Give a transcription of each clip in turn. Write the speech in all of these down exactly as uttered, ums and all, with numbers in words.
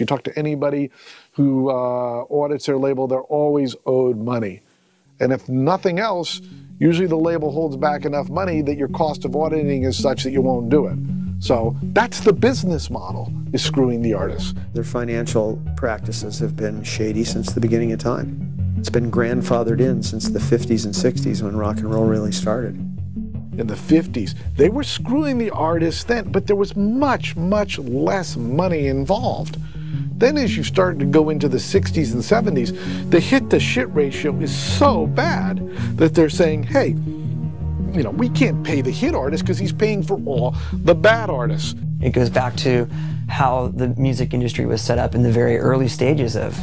You talk to anybody who uh, audits their label, they're always owed money. And if nothing else, usually the label holds back enough money that your cost of auditing is such that you won't do it. So that's the business model, is screwing the artist. Their financial practices have been shady since the beginning of time. It's been grandfathered in since the fifties and sixties when rock and roll really started. In the fifties, they were screwing the artists then, but there was much, much less money involved. Then as you start to go into the sixties and seventies, the hit-to-shit ratio is so bad that they're saying, hey, you know, we can't pay the hit artist because he's paying for all the bad artists. It goes back to how the music industry was set up in the very early stages of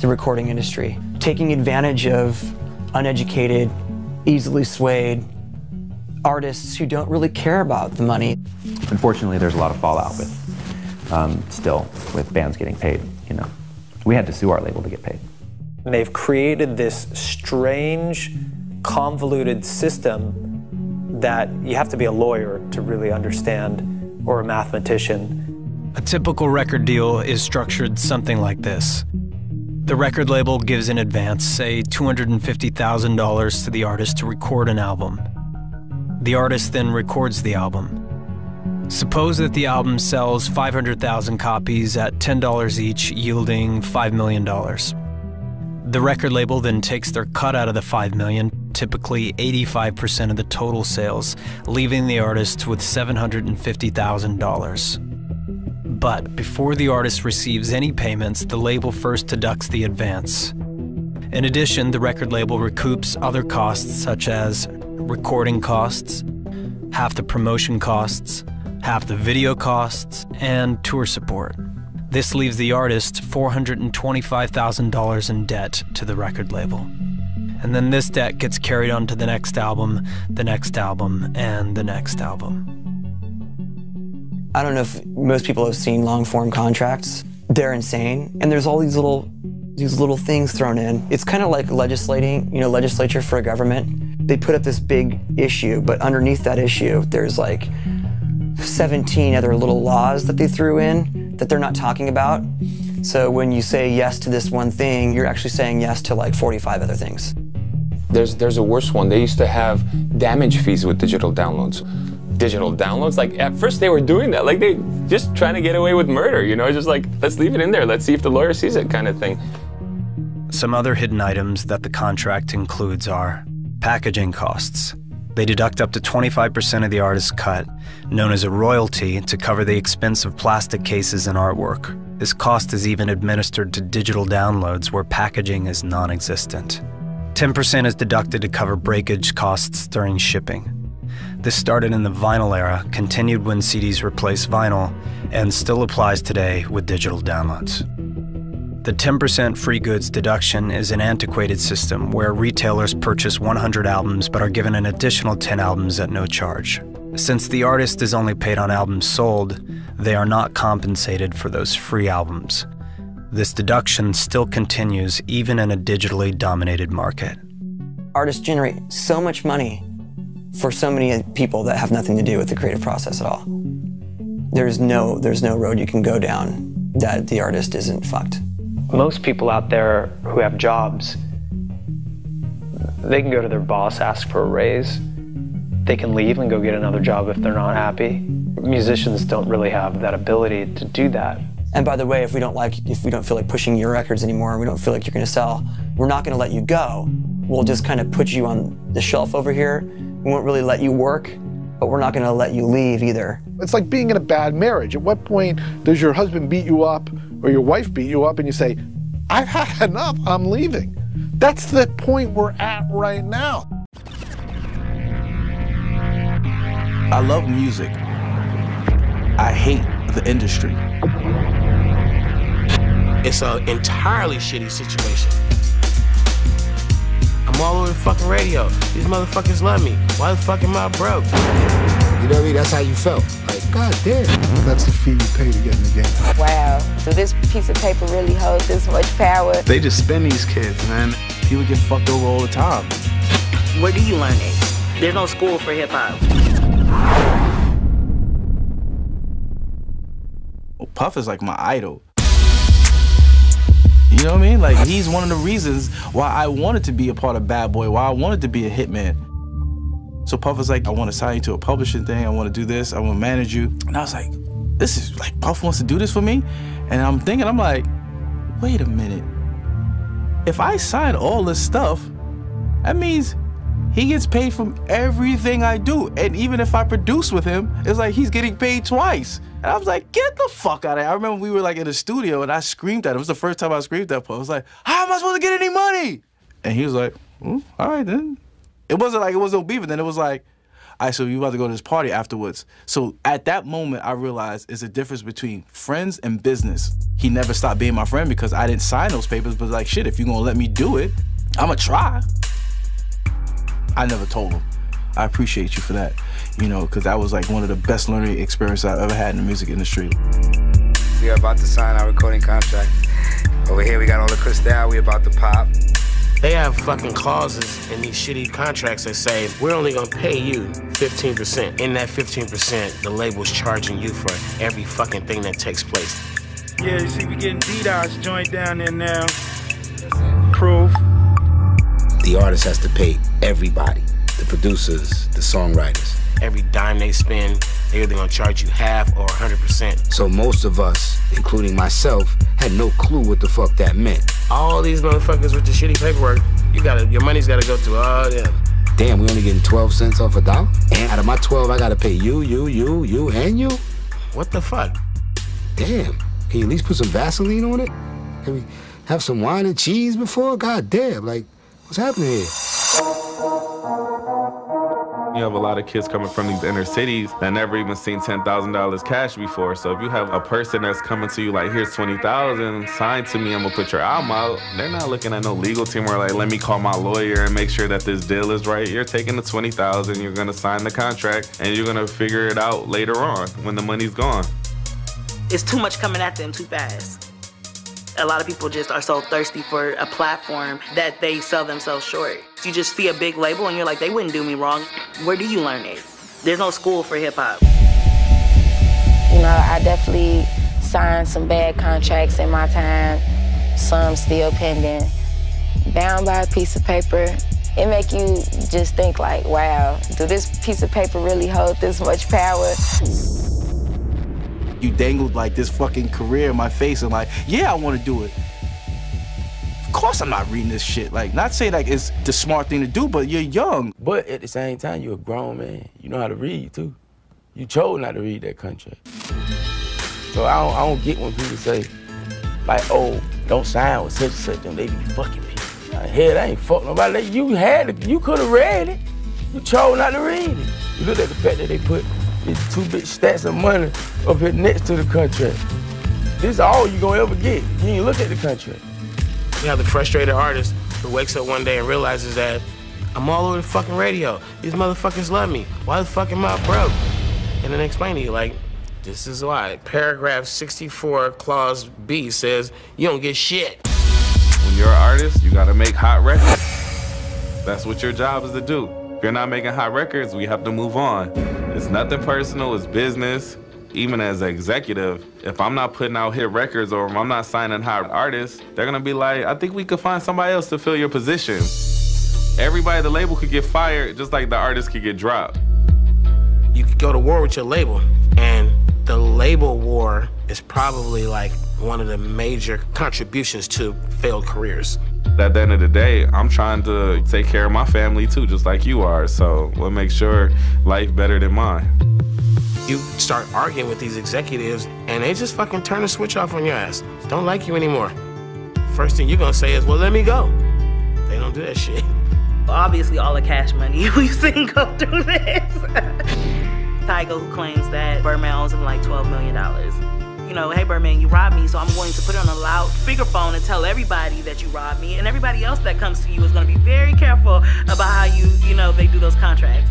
the recording industry. Taking advantage of uneducated, easily swayed artists who don't really care about the money. Unfortunately, there's a lot of fallout with Um, still with bands getting paid, you know. We had to sue our label to get paid. And they've created this strange, convoluted system that you have to be a lawyer to really understand, or a mathematician. A typical record deal is structured something like this. The record label gives in advance, say, two hundred fifty thousand dollars to the artist to record an album. The artist then records the album. Suppose that the album sells five hundred thousand copies at ten dollars each, yielding five million dollars. The record label then takes their cut out of the five million dollars, typically eighty-five percent of the total sales, leaving the artist with seven hundred fifty thousand dollars. But before the artist receives any payments, the label first deducts the advance. In addition, the record label recoups other costs such as recording costs, half the promotion costs, half the video costs, and tour support. This leaves the artist four hundred twenty-five thousand dollars in debt to the record label. And then this debt gets carried on to the next album, the next album, and the next album. I don't know if most people have seen long-form contracts. They're insane, and there's all these little, these little things thrown in. It's kind of like legislating, you know, legislature for a government. They put up this big issue, but underneath that issue, there's like seventeen other little laws that they threw in that they're not talking about. So when you say yes to this one thing, you're actually saying yes to like forty-five other things. There's, there's a worse one. They used to have damage fees with digital downloads. Digital downloads, like at first they were doing that, like they just trying to get away with murder, you know, just like, let's leave it in there, let's see if the lawyer sees it kind of thing. Some other hidden items that the contract includes are packaging costs. They deduct up to twenty-five percent of the artist's cut, known as a royalty, to cover the expense of plastic cases and artwork. This cost is even administered to digital downloads where packaging is non-existent. ten percent is deducted to cover breakage costs during shipping. This started in the vinyl era, continued when C Ds replaced vinyl, and still applies today with digital downloads. The ten percent free goods deduction is an antiquated system where retailers purchase one hundred albums but are given an additional ten albums at no charge. Since the artist is only paid on albums sold, they are not compensated for those free albums. This deduction still continues even in a digitally dominated market. Artists generate so much money for so many people that have nothing to do with the creative process at all. There's no, there's no road you can go down that the artist isn't fucked. Most people out there who have jobs, they can go to their boss, ask for a raise. They can leave and go get another job if they're not happy. Musicians don't really have that ability to do that. And by the way, if we don't like, if we don't feel like pushing your records anymore, and we don't feel like you're gonna sell, we're not gonna let you go. We'll just kind of put you on the shelf over here. We won't really let you work, but we're not gonna let you leave either. It's like being in a bad marriage. At what point does your husband beat you up or your wife beat you up and you say, I've had enough, I'm leaving? That's the point we're at right now. I love music. I hate the industry. It's an entirely shitty situation. I'm all over the fucking radio. These motherfuckers love me. Why the fuck am I broke? You know what I mean? That's how you felt. Like, God damn. That's the fee you pay to get in the game. Wow. So this piece of paper really holds this much power. They just spin these kids, man. People get fucked over all the time. Where do you learn it? There's no school for hip-hop. Well, Puff is like my idol. You know what I mean? Like, he's one of the reasons why I wanted to be a part of Bad Boy, why I wanted to be a hitman. So Puff was like, I want to sign you to a publishing thing. I want to do this. I want to manage you. And I was like, this is like, Puff wants to do this for me? And I'm thinking, I'm like, wait a minute. If I sign all this stuff, that means he gets paid from everything I do. And even if I produce with him, it's like he's getting paid twice. And I was like, get the fuck out of here. I remember we were like in the studio and I screamed at him. It was the first time I screamed at Puff. I was like, how am I supposed to get any money? And he was like, mm, all right then. It wasn't like it was obedient, then it was like, all right, so you about to go to this party afterwards. So at that moment, I realized it's a difference between friends and business. He never stopped being my friend because I didn't sign those papers, but like, shit, if you're gonna let me do it, I'ma try. I never told him. I appreciate you for that, you know, because that was like one of the best learning experiences I've ever had in the music industry. We are about to sign our recording contract. Over here, we got all the crystal, we about to pop. They have fucking clauses in these shitty contracts that say, we're only gonna pay you fifteen percent. In that fifteen percent, the label's charging you for every fucking thing that takes place. Yeah, you see, we getting D-Dot's joint down there now. Proof. The artist has to pay everybody. The producers, the songwriters. Every dime they spend, they're either gonna charge you half or one hundred percent. So most of us, including myself, had no clue what the fuck that meant. All these motherfuckers with the shitty paperwork, you gotta, your money's gotta go to all them. Damn, we only getting twelve cents off a dollar? And out of my twelve, I gotta pay you, you, you, you, and you? What the fuck? Damn, can you at least put some Vaseline on it? Can we have some wine and cheese before? God damn, like, what's happening here? You have a lot of kids coming from these inner cities that never even seen ten thousand dollars cash before. So if you have a person that's coming to you like, here's twenty thousand dollars, sign to me, I'm gonna put your album out. They're not looking at no legal team or like, let me call my lawyer and make sure that this deal is right. You're taking the twenty thousand dollars, you're gonna sign the contract, and you're gonna figure it out later on when the money's gone. It's too much coming at them too fast. A lot of people just are so thirsty for a platform that they sell themselves short. You just see a big label and you're like, they wouldn't do me wrong. Where do you learn it? There's no school for hip hop. You know, I definitely signed some bad contracts in my time. Some still pending. Bound by a piece of paper. It make you just think like, wow, do this piece of paper really hold this much power? You dangled like this fucking career in my face and like, yeah, I want to do it. Of course I'm not reading this shit. Like, not saying like it's the smart thing to do, but you're young. But at the same time, you're a grown man. You know how to read, too. You chose not to read that contract. So I don't, I don't get when people say, like, oh, don't sign with such and such them. They be fucking people. Like, hell, I ain't fuck nobody. You had it. You could have read it. You chose not to read it. You look at the fact that they put it's two big stacks of money up here next to the contract. This is all you're gonna ever get. You ain't look at the contract. You have the frustrated artist who wakes up one day and realizes that I'm all over the fucking radio. These motherfuckers love me. Why the fuck am I broke? And then they explain to you, like, this is why. Paragraph sixty-four, clause B says, you don't get shit. When you're an artist, you gotta make hot records. That's what your job is to do. If you're not making hot records, we have to move on. It's nothing personal, it's business. Even as an executive, if I'm not putting out hit records or if I'm not signing hot artists, they're gonna be like, I think we could find somebody else to fill your position. Everybody at the label could get fired just like the artist could get dropped. You could go to war with your label, and the label war is probably like one of the major contributions to failed careers. At the end of the day, I'm trying to take care of my family too, just like you are. So we'll make sure life better than mine. You start arguing with these executives, and they just fucking turn the switch off on your ass. Don't like you anymore. First thing you're gonna say is, well, let me go. They don't do that shit. Obviously, all the cash money we've seen go through this. Tygo claims that Birdman owes him like twelve million dollars. You know, hey, Birdman, you robbed me, so I'm going to put it on a loud speakerphone and tell everybody that you robbed me, and everybody else that comes to you is going to be very careful about how you, you know, they do those contracts.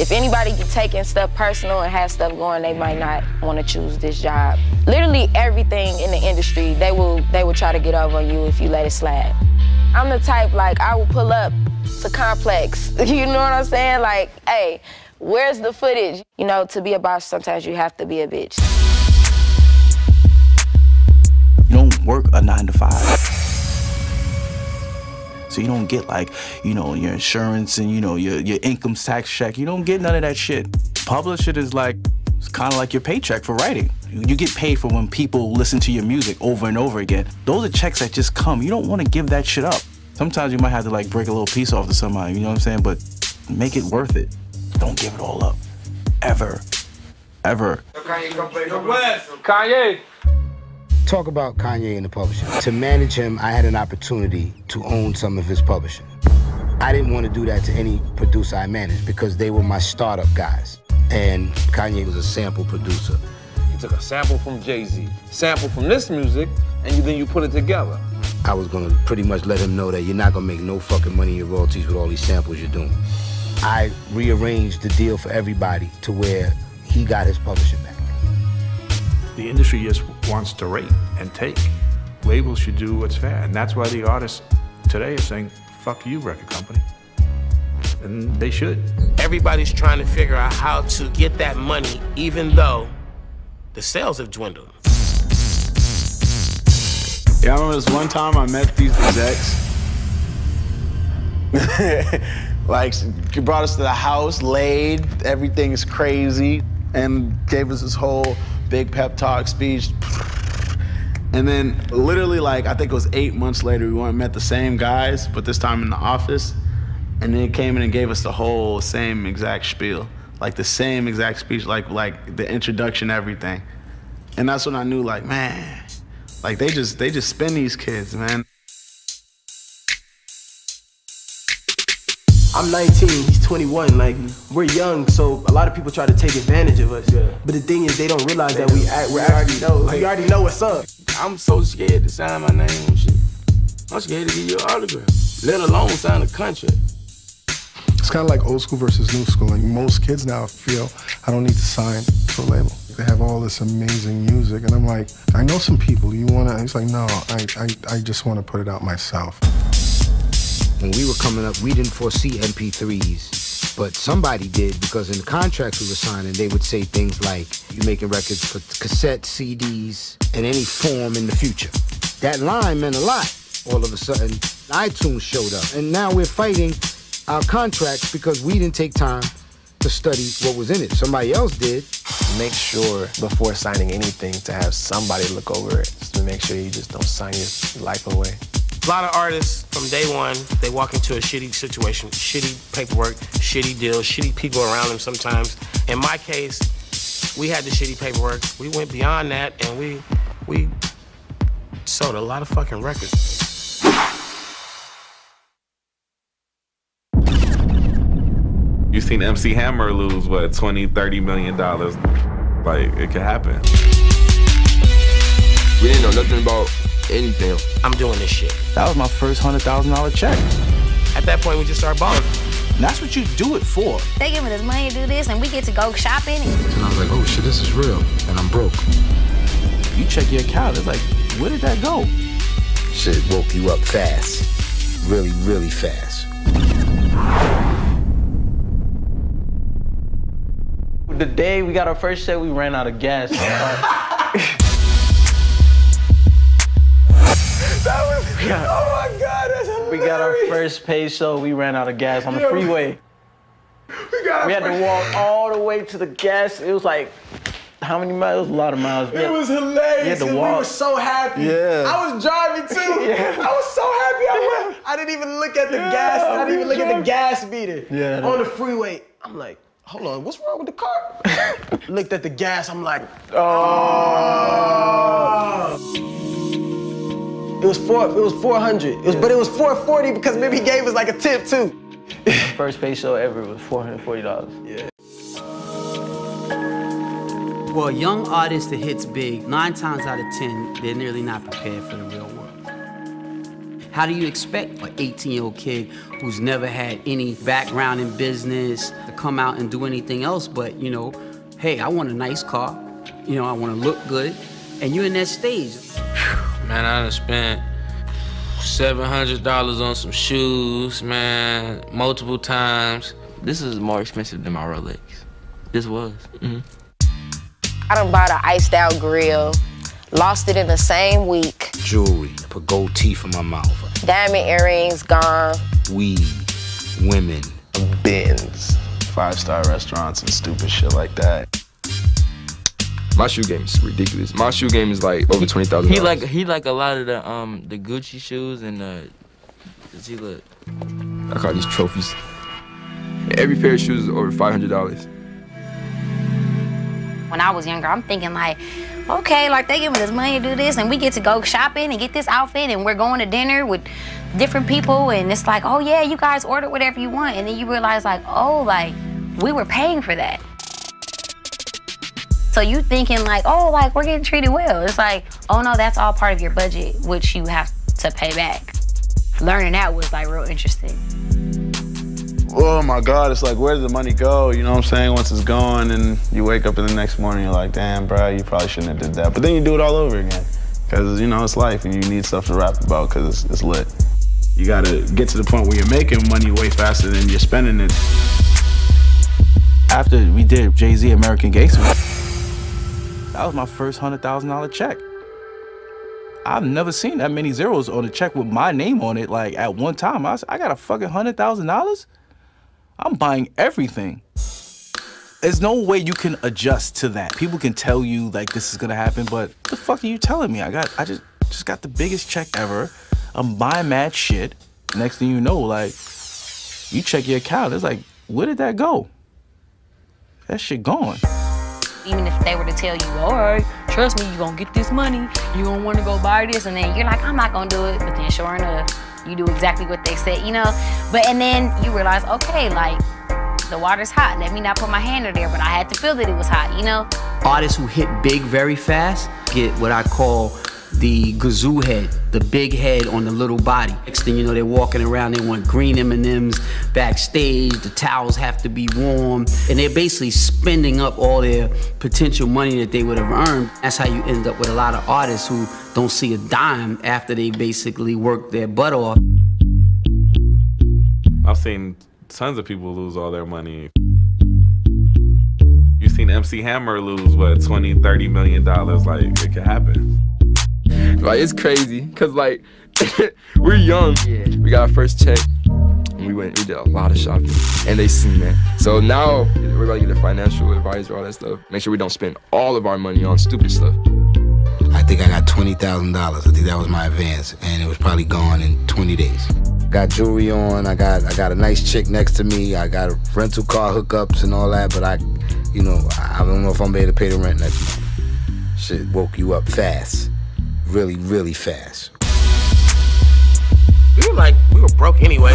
If anybody taking stuff personal and has stuff going, they might not want to choose this job. Literally everything in the industry, they will, they will try to get over on you if you let it slide. I'm the type, like, I will pull up to Complex, you know what I'm saying? Like, hey, where's the footage? You know, to be a boss, sometimes you have to be a bitch. work a nine to five. So you don't get like, you know, your insurance and, you know, your, your income tax check. You don't get none of that shit. Publish it is like, it's kind of like your paycheck for writing. You get paid for when people listen to your music over and over again. Those are checks that just come. You don't want to give that shit up. Sometimes you might have to like break a little piece off to somebody, you know what I'm saying? But make it worth it. Don't give it all up. Ever. Ever. Kanye, come play the West. Kanye. Talk about Kanye and the publishing. To manage him, I had an opportunity to own some of his publishing. I didn't want to do that to any producer I managed because they were my startup guys. And Kanye was a sample producer. You took a sample from Jay-Z, sample from this music, and you, then you put it together. I was going to pretty much let him know that you're not going to make no fucking money in your royalties with all these samples you're doing. I rearranged the deal for everybody to where he got his publishing back. The industry just wants to rate and take. Labels should do what's fair, and that's why the artists today are saying, fuck you, record company. And they should. Everybody's trying to figure out how to get that money, even though the sales have dwindled. Yeah, I remember this one time I met these execs. Like, she brought us to the house, laid, everything's crazy, and gave us this whole big pep talk speech. And then literally, like, I think it was eight months later, we went and met the same guys, but this time in the office. And they came in and gave us the whole same exact spiel. Like the same exact speech, like like the introduction, everything. And that's when I knew, like, man, like they just they just spin these kids, man. I'm nineteen, he's twenty-one, like, we're young, so a lot of people try to take advantage of us. Yeah. But the thing is, they don't realize they that we act, we're we already know, like, we already know what's up. I'm so scared to sign my name and shit. I'm scared to give you an autograph, let alone sign a contract. It's kind of like old school versus new school, and most kids now feel, I don't need to sign to a label. They have all this amazing music, and I'm like, I know some people, you wanna, he's like, no, I, I, I just wanna put it out myself. When we were coming up, we didn't foresee M P threes, but somebody did, because in the contracts we were signing, they would say things like, you're making records for cassettes, C Ds, and any form in the future. That line meant a lot. All of a sudden, iTunes showed up, and now we're fighting our contracts because we didn't take time to study what was in it. Somebody else did. Make sure, before signing anything, to have somebody look over it, just to make sure you just don't sign your life away. A lot of artists, from day one, they walk into a shitty situation, shitty paperwork, shitty deals, shitty people around them sometimes. In my case, we had the shitty paperwork. We went beyond that, and we we sold a lot of fucking records. You've seen M C Hammer lose, what, twenty, thirty million dollars? Like, it could happen. We didn't know nothing about anything. I'm doing this shit. That was my first one hundred thousand dollar check. At that point, we just started balling. And that's what you do it for. They giving us money to do this, and we get to go shopping. And I was like, oh shit, this is real, and I'm broke. You check your account, it's like, where did that go? Shit woke you up fast. Really, really fast. The day we got our first set, we ran out of gas. That was, got, oh my God, that's hilarious. We got our first pay, so we ran out of gas on the freeway. We, got we had to walk all the way to the gas. It was like, how many miles? It was a lot of miles. It was hilarious. We were so happy. Yeah. I was driving too. Yeah. I was so happy. I, went, I didn't even look at the yeah, gas. I didn't even look driving. at the gas meter yeah, on the freeway. I'm like, hold on, what's wrong with the car? Looked at the gas. I'm like, oh. oh. It was four. It was four hundred. It was, yeah. But it was four forty because maybe he gave us like a tip too. First pay show ever was four hundred forty dollars. Yeah. For a young artist that hits big, nine times out of ten, they're nearly not prepared for the real world. How do you expect an eighteen-year-old kid who's never had any background in business to come out and do anything else but, you know, hey, I want a nice car. You know, I want to look good. And you're in that stage. Man, I done spent seven hundred dollars on some shoes, man, multiple times. This is more expensive than my Rolex. This was. Mm-hmm. I done bought an iced out grill, Lost it in the same week. Jewelry, put gold teeth in my mouth. Diamond earrings, gone. Weed, women. Benz, five-star restaurants and stupid shit like that. My shoe game is ridiculous. My shoe game is like over twenty thousand. He like he like a lot of the um the Gucci shoes and the. Does he look? I call these trophies. Every pair of shoes is over five hundred dollars. When I was younger, I'm thinking like, okay, like they giving us money to do this, and we get to go shopping and get this outfit, and we're going to dinner with different people, and it's like, oh yeah, you guys order whatever you want, and then you realize like, oh, like we were paying for that. So you thinking like, oh, like we're getting treated well. It's like, oh no, that's all part of your budget, which you have to pay back. Learning that was like real interesting. Oh my God, it's like, where did the money go? You know what I'm saying? Once it's gone and you wake up in the next morning, you're like, damn, bro, you probably shouldn't have did that. But then you do it all over again. Cause you know, it's life and you need stuff to rap about cause it's, it's lit. You gotta get to the point where you're making money way faster than you're spending it. After we did Jay-Z American Gangster, that was my first one hundred thousand dollar check. I've never seen that many zeros on a check with my name on it. Like, at one time, I was, I got a fucking one hundred thousand dollars? I'm buying everything. There's no way you can adjust to that. People can tell you, like, this is gonna happen, but what the fuck are you telling me? I got, I just, just got the biggest check ever. I'm buying mad shit. Next thing you know, like, you check your account. It's like, where did that go? That shit gone. Even if they were to tell you, all right, trust me, you're gonna get this money, you're gonna wanna go buy this, and then you're like, I'm not gonna do it, but then sure enough, you do exactly what they said, you know? But, and then you realize, okay, like, the water's hot, let me not put my hand in there, but I had to feel that it was hot, you know? Artists who hit big very fast get what I call the gazoo head, the big head on the little body. Next thing you know, they're walking around, they want green M and M's backstage, the towels have to be warm, and they're basically spending up all their potential money that they would have earned. That's how you end up with a lot of artists who don't see a dime after they basically work their butt off. I've seen tons of people lose all their money. You've seen M C Hammer lose, what, twenty, thirty million dollars, like, it could happen. Like, it's crazy, because, like, we're young. Yeah. We got our first check, and we went, we did a lot of shopping, and they seen that. So now, we're about to get a financial advisor, all that stuff. Make sure we don't spend all of our money on stupid stuff. I think I got twenty thousand dollars. I think that was my advance, and it was probably gone in twenty days. Got jewelry on, I got, I got a nice chick next to me, I got rental car hookups and all that, but I, you know, I don't know if I'm able to pay the rent next month. Shit woke you up fast. Really, really fast. We were like, we were broke anyway.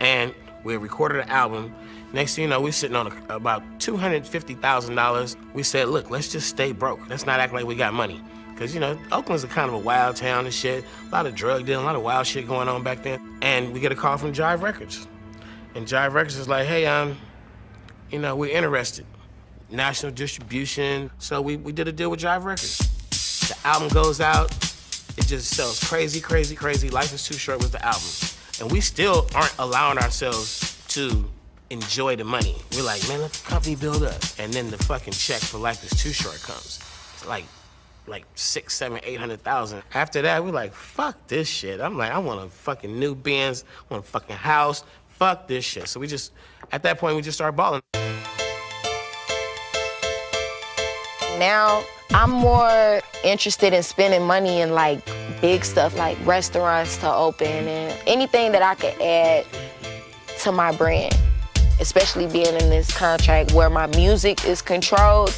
And we recorded an album. Next thing you know, we're sitting on a, about two hundred fifty thousand dollars. We said, look, let's just stay broke. Let's not act like we got money. Because, you know, Oakland's a kind of a wild town and shit. A lot of drug dealing, a lot of wild shit going on back then. And we get a call from Jive Records. And Jive Records is like, hey, um, you know, we're interested. National distribution. So we, we did a deal with Jive Records. The album goes out. It just sells crazy, crazy, crazy. Life is Too Short was the album. And we still aren't allowing ourselves to enjoy the money. We're like, man, let the company build up. And then the fucking check for Life is Too Short comes. It's like, like six, seven, eight hundred thousand. After that, we're like, fuck this shit. I'm like, I want a fucking new Benz. I want a fucking house. Fuck this shit. So we just, at that point, we just started balling. Now, I'm more interested in spending money in like big stuff, like restaurants to open and anything that I could add to my brand, especially being in this contract where my music is controlled.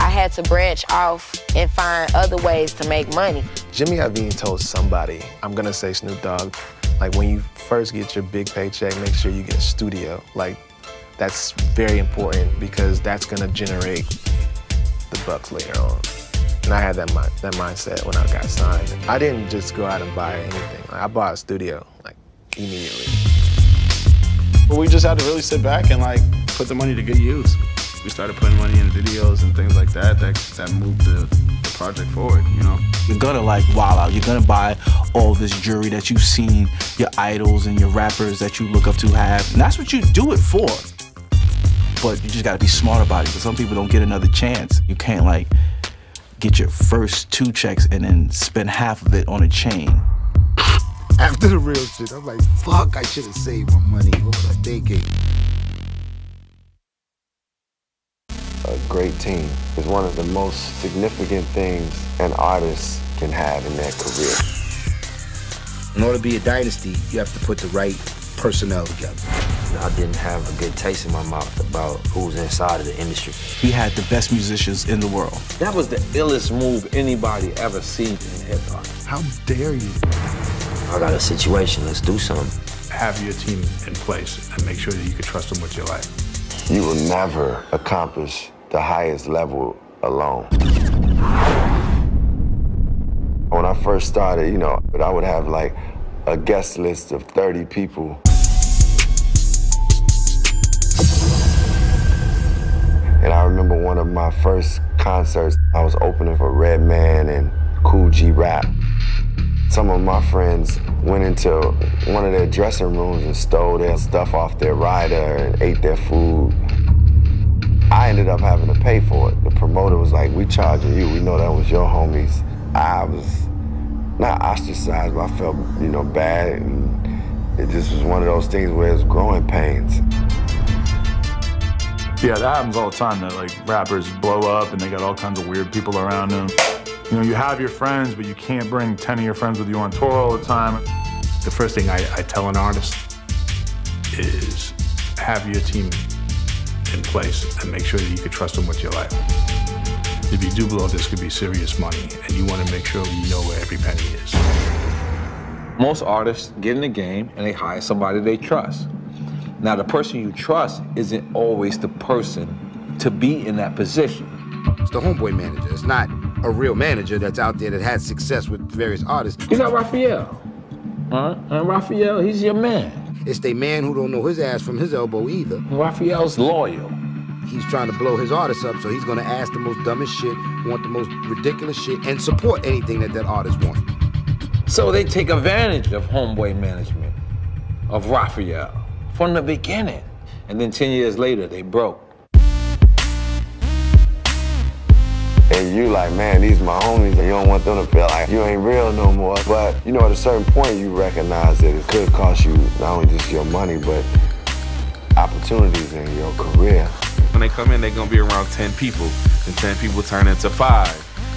I had to branch off and find other ways to make money. Jimmy Iovine told somebody, I'm gonna say Snoop Dogg, like when you first get your big paycheck, make sure you get a studio. Like, that's very important because that's gonna generate the bucks later on. And I had that mind, that mindset when I got signed. I didn't just go out and buy anything. Like, I bought a studio, like, immediately. But we just had to really sit back and, like, put the money to good use. We started putting money in videos and things like that that, that moved the, the project forward, you know? You're gonna, like, wow out. You're gonna buy all this jewelry that you've seen your idols and your rappers that you look up to have. And that's what you do it for. But you just gotta be smart about it, because some people don't get another chance. You can't, like, get your first two checks and then spend half of it on a chain. After the real shit, I'm like, fuck, I should have saved my money. What was I thinking? A great team is one of the most significant things an artist can have in their career. In order to be a dynasty, you have to put the right personnel together. I didn't have a good taste in my mouth about who's inside of the industry. He had the best musicians in the world. That was the illest move anybody ever seen in hip-hop. How dare you? I got a situation, let's do something. Have your team in place and make sure that you can trust them with your life. You will never accomplish the highest level alone. When I first started, you know, I would have like a guest list of thirty people. And I remember one of my first concerts, I was opening for Redman and Cool G Rap. Some of my friends went into one of their dressing rooms and stole their stuff off their rider and ate their food. I ended up having to pay for it. The promoter was like, we charging you, we know that was your homies. I was not ostracized, but I felt, you know, bad, and it just was one of those things where it was growing pains. Yeah, that happens all the time, that like rappers blow up and they got all kinds of weird people around them. You know, you have your friends, but you can't bring ten of your friends with you on tour all the time. The first thing I, I tell an artist is have your team in place and make sure that you can trust them with your life. If you do blow, this could be serious money, and you want to make sure you know where every penny is. Most artists get in the game and they hire somebody they trust. Now, the person you trust isn't always the person to be in that position. It's the homeboy manager. It's not a real manager that's out there that had success with various artists. You got Raphael, huh? And Raphael, he's your man. It's the man who don't know his ass from his elbow either. Raphael's loyal. He's trying to blow his artist up, so he's gonna ask the most dumbest shit, want the most ridiculous shit, and support anything that that artist wants. So they take advantage of homeboy management, of Raphael, from the beginning. And then ten years later, they broke. And you like, man, these my homies, and you don't want them to feel like you ain't real no more. But, you know, at a certain point, you recognize that it could cost you not only just your money, but opportunities in your career. When they come in, they're going to be around ten people. And ten people turn into five.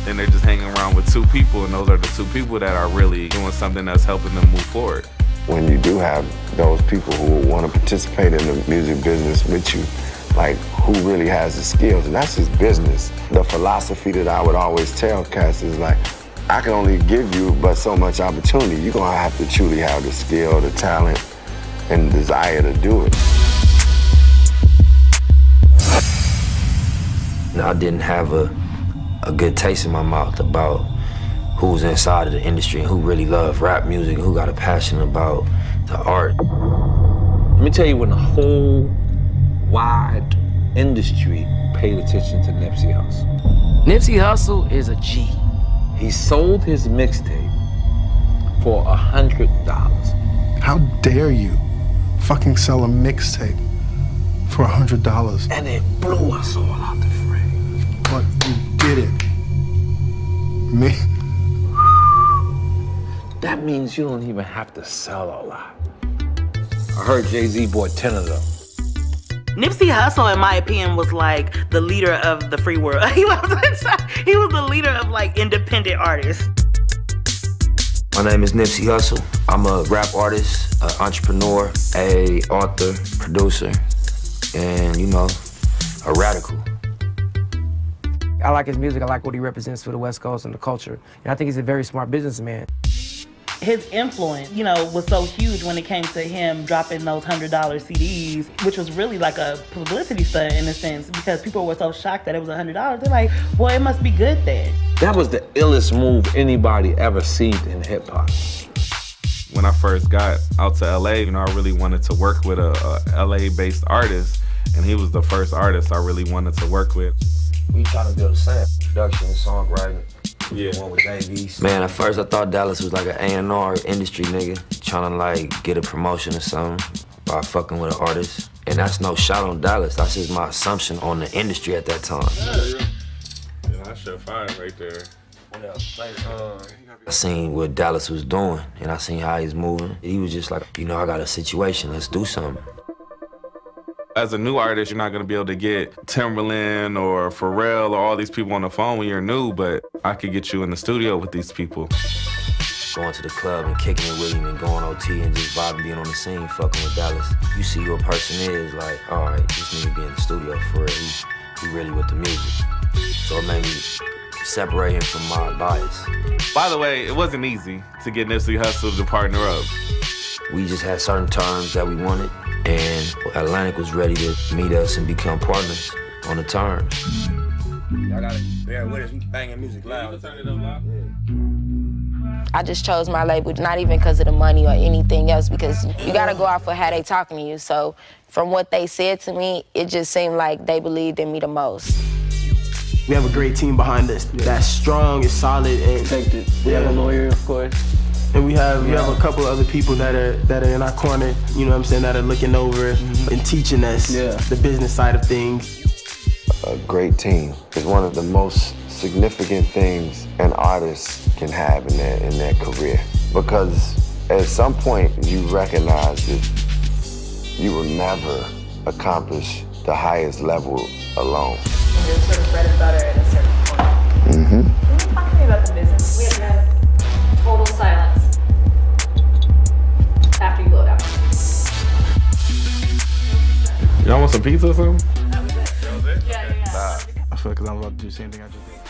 And they're just hanging around with two people, and those are the two people that are really doing something that's helping them move forward. When you do have those people who want to participate in the music business with you, like, who really has the skills, and that's his business. The philosophy that I would always tell cats is like, I can only give you but so much opportunity. You're gonna have to truly have the skill, the talent, and desire to do it. I didn't have a, a good taste in my mouth about who was inside of the industry and who really loved rap music and who got a passion about the art. Let me tell you, when the whole wide industry paid attention to Nipsey Hussle. Nipsey Hussle is a G. He sold his mixtape for a hundred dollars. How dare you fucking sell a mixtape for a hundred dollars? And it blew us all out the frame. But you did it. Me? That means you don't even have to sell a lot. I heard Jay-Z bought ten of them. Nipsey Hussle, in my opinion, was like the leader of the free world. He was, he was the leader of like independent artists. My name is Nipsey Hussle. I'm a rap artist, an entrepreneur, a author, producer, and you know, a radical. I like his music. I like what he represents for the West Coast and the culture. And I think he's a very smart businessman. His influence, you know, was so huge when it came to him dropping those hundred dollar C Ds, which was really like a publicity stunt in a sense, because people were so shocked that it was a hundred dollars. They're like, well, it must be good then. That was the illest move anybody ever seen in hip hop. When I first got out to L A, you know, I really wanted to work with a, a L A-based artist, and he was the first artist I really wanted to work with. We trying to build a sound, production, songwriting. Yeah. One with A Vs. Man, at first I thought Dallas was like an A and R industry nigga trying to like get a promotion or something by fucking with an artist. And that's no shot on Dallas. That's just my assumption on the industry at that time. Yeah, yeah. Yeah, that's to find right there. Yeah, like, uh, I seen what Dallas was doing, and I seen how he's moving. He was just like, you know, I got a situation, let's do something. As a new artist, you're not gonna be able to get Timberland or Pharrell or all these people on the phone when you're new, but I could get you in the studio with these people. Going to the club and kicking it with him and going O T and just vibing, being on the scene, fucking with Dallas. You see who a person is, like, all right, this nigga be in the studio for real. He, he really with the music. So it made me separate him from my bias. By the way, it wasn't easy to get Nipsey Hussle to partner up. We just had certain terms that we wanted, and Atlantic was ready to meet us and become partners on the terms. Y'all gotta bear with us, we banging music loud. I just chose my label, not even because of the money or anything else, because you gotta go off of how they talking to you. So from what they said to me, it just seemed like they believed in me the most. We have a great team behind us yeah. that's strong, is solid, and protected. We yeah. have a lawyer, of course. And we have yeah. we have a couple other people that are that are in our corner, you know what I'm saying, that are looking over mm-hmm. and teaching us yeah. the business side of things. A great team is one of the most significant things an artist can have in their, in their career. Because at some point you recognize that you will never accomplish the highest level alone. You're sort of bread and butter at a certain point. Mm-hmm. Can you talk to me about the business? We have had total silence after you load out. Y'all want some pizza or something? That was it. That was it? Yeah, yeah. Nah. I feel like I'm about to do the same thing I just did.